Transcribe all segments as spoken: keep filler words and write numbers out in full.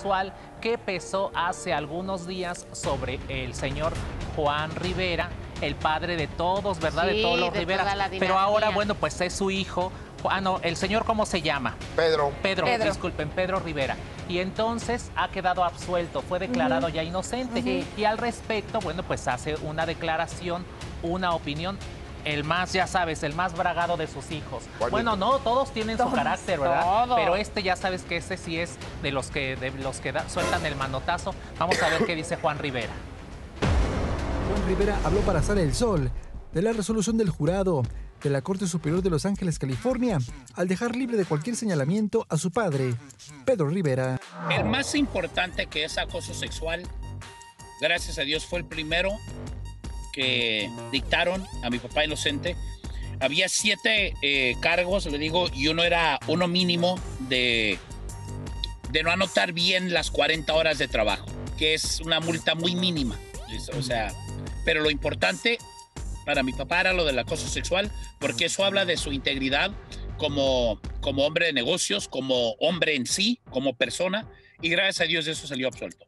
sexual que pesó hace algunos días sobre el señor Juan Rivera, el padre de todos, ¿verdad? Sí, de todos los de Rivera. Pero ahora, bueno, pues es su hijo. Ah, no, el señor, ¿cómo se llama? Pedro. Pedro, Pedro. disculpen, Pedro Rivera. Y entonces ha quedado absuelto, fue declarado uh-huh. ya inocente. Uh-huh. Y al respecto, bueno, pues hace una declaración, una opinión. El más, ya sabes, el más bragado de sus hijos. Juanito. Bueno, no, todos tienen todos, su carácter, ¿verdad? Todos. Pero este, ya sabes que ese sí es de los que, de los que da, sueltan el manotazo. Vamos a ver qué dice Juan Rivera. Juan Rivera habló para Sale el Sol de la resolución del jurado de la Corte Superior de Los Ángeles, California, al dejar libre de cualquier señalamiento a su padre, Pedro Rivera. El más importante que es acoso sexual, gracias a Dios, fue el primero que dictaron a mi papá inocente. Había siete eh, cargos, le digo, y uno era uno mínimo de, de no anotar bien las cuarenta horas de trabajo, que es una multa muy mínima. O sea, pero lo importante para mi papá era lo del acoso sexual, porque eso habla de su integridad como, como hombre de negocios, como hombre en sí, como persona, y gracias a Dios eso salió absuelto.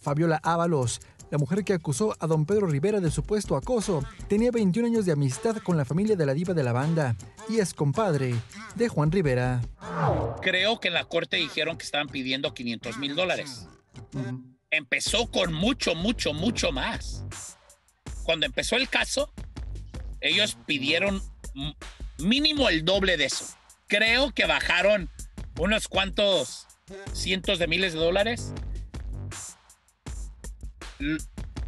Fabiola Ábalos, la mujer que acusó a don Pedro Rivera de supuesto acoso, tenía veintiún años de amistad con la familia de la diva de la banda y es compadre de Juan Rivera. Creo que en la corte dijeron que estaban pidiendo quinientos mil dólares. Uh-huh. Empezó con mucho, mucho, mucho más. Cuando empezó el caso, ellos pidieron mínimo el doble de eso. Creo que bajaron unos cuantos cientos de miles de dólares.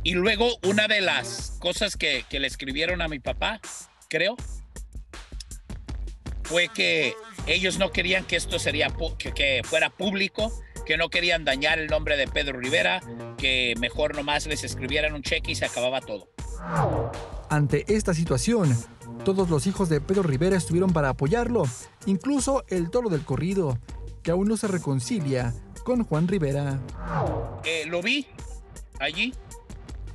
Y luego una de las cosas que, que le escribieron a mi papá, creo, fue que ellos no querían que esto sería, que, que fuera público, que no querían dañar el nombre de Pedro Rivera, que mejor nomás les escribieran un cheque y se acababa todo. Ante esta situación, todos los hijos de Pedro Rivera estuvieron para apoyarlo, incluso el toro del corrido, que aún no se reconcilia con Juan Rivera. Eh, lo vi allí,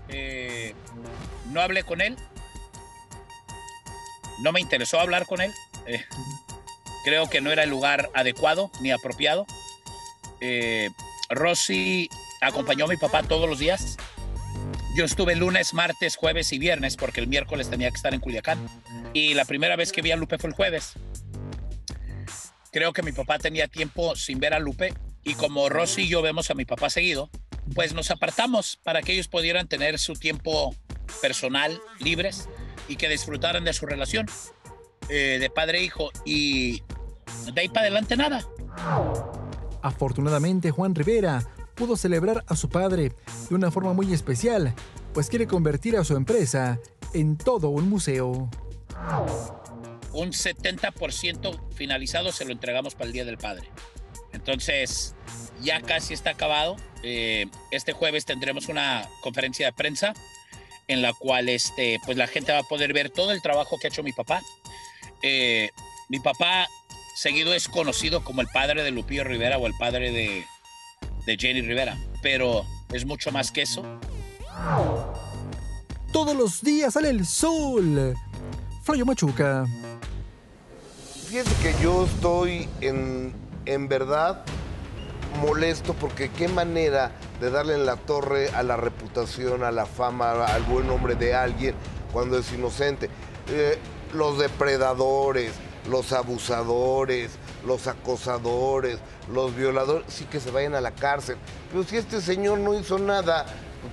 eh, no hablé con él, no me interesó hablar con él, eh, creo que no era el lugar adecuado ni apropiado. Eh, Rosy acompañó a mi papá todos los días, yo estuve lunes, martes, jueves y viernes porque el miércoles tenía que estar en Culiacán, y la primera vez que vi a Lupe fue el jueves. Creo que mi papá tenía tiempo sin ver a Lupe, y como Rosy y yo vemos a mi papá seguido, pues nos apartamos para que ellos pudieran tener su tiempo personal, libres, y que disfrutaran de su relación eh, de padre e hijo, y de ahí para adelante nada. Afortunadamente, Juan Rivera pudo celebrar a su padre de una forma muy especial, pues quiere convertir a su empresa en todo un museo. Un setenta por ciento finalizado se lo entregamos para el Día del Padre. Entonces, ya casi está acabado. Eh, este jueves tendremos una conferencia de prensa en la cual este, pues la gente va a poder ver todo el trabajo que ha hecho mi papá. Eh, mi papá seguido es conocido como el padre de Lupillo Rivera o el padre de, de Jenny Rivera, pero es mucho más que eso. Todos los días sale el sol. Flayo Machuca. Fíjense que yo estoy en, en verdad... molesto, porque qué manera de darle en la torre a la reputación, a la fama, al buen nombre de alguien cuando es inocente. Eh, los depredadores, los abusadores, los acosadores, los violadores, sí que se vayan a la cárcel. Pero si este señor no hizo nada,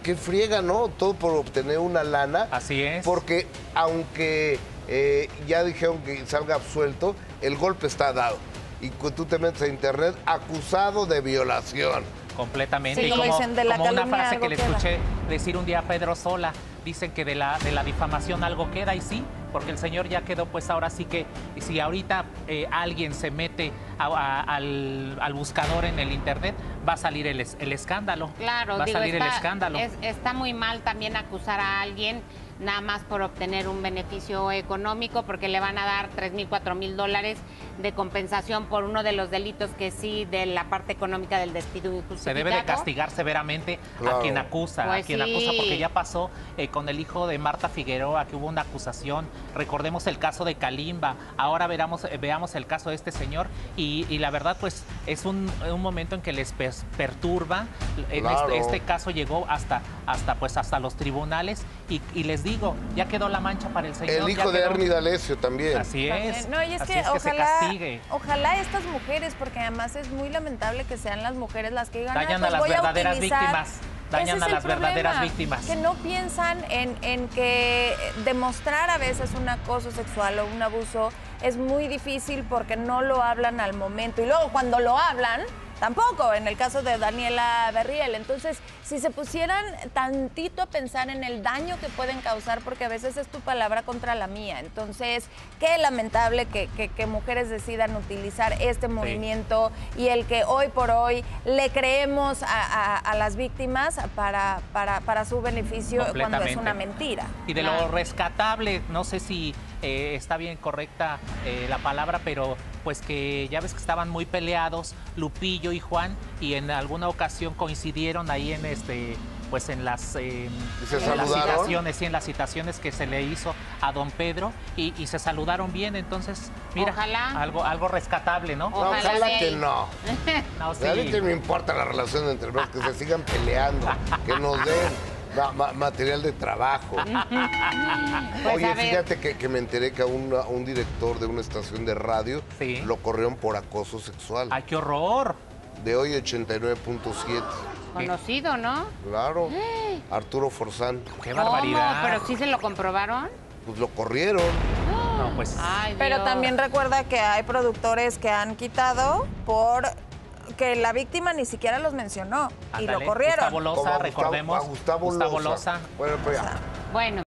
qué friega, ¿no? Todo por obtener una lana. Así es. Porque aunque eh, ya dijeron que salga absuelto, el golpe está dado. Y tú te metes a internet acusado de violación. Completamente. Sí, y como, dicen de la como calumnia, una frase que le queda. Escuché decir un día a Pedro Sola, dicen que de la, de la difamación algo queda, y sí, porque el señor ya quedó, pues ahora sí que, si ahorita eh, alguien se mete a, a, al, al buscador en el internet, va a salir el, el escándalo. Claro, va digo, a salir está, el escándalo. Es, está muy mal también acusar a alguien nada más por obtener un beneficio económico, porque le van a dar tres mil, cuatro mil dólares de compensación por uno de los delitos que sí, de la parte económica del despido injustificado. Se debe de castigar severamente, claro, a quien acusa, pues a quien sí. acusa, porque ya pasó eh, con el hijo de Marta Figueroa, que hubo una acusación. Recordemos el caso de Kalimba, ahora veramos, eh, veamos el caso de este señor, y, y la verdad, pues, es un, un momento en que les perturba. Claro. Este, este caso llegó hasta, hasta, pues, hasta los tribunales, y, y les digo, ya quedó la mancha para el señor. El hijo de Ernie D'Alessio también. Así es. No, y es que, es que ojalá, se castigue. Ojalá estas mujeres, porque además es muy lamentable que sean las mujeres las que digan, dañan ah, pues a las verdaderas a víctimas. Dañan a las problema, verdaderas víctimas. Que no piensan en, en que demostrar a veces un acoso sexual o un abuso es muy difícil porque no lo hablan al momento. Y luego cuando lo hablan, tampoco, en el caso de Daniela Berriel. Entonces, si se pusieran tantito a pensar en el daño que pueden causar, porque a veces es tu palabra contra la mía. Entonces, qué lamentable que, que, que mujeres decidan utilizar este movimiento sí. y el que hoy por hoy le creemos a, a, a las víctimas para, para, para su beneficio cuando es una mentira. Y de claro. lo rescatable, no sé si eh, está bien correcta eh, la palabra, pero... pues que ya ves que estaban muy peleados Lupillo y Juan, y en alguna ocasión coincidieron ahí en este, pues en las, eh, en las citaciones y en las citaciones que se le hizo a don Pedro, y, y se saludaron bien. Entonces, mira, ojalá. algo algo rescatable, ¿no? Ojalá, no, ojalá que no. no sí. A mí que me importa la relación entre los que se sigan peleando, que nos den ma material de trabajo. Pues oye, fíjate que, que me enteré que a una, un director de una estación de radio ¿sí? lo corrieron por acoso sexual. ¡Ay, qué horror! De hoy, ochenta y nueve punto siete. Conocido, ¿no? Claro. Arturo Forzán. ¡Qué barbaridad! ¿Pero sí se lo comprobaron? Pues lo corrieron. No, pues... Ay, pero también recuerda que hay productores que han quitado por... que la víctima ni siquiera los mencionó. Andale, y lo corrieron. Gustavo Loza, recordemos. A Gustavo, Gustavo Loza. Loza. Bueno, pues ya. Bueno.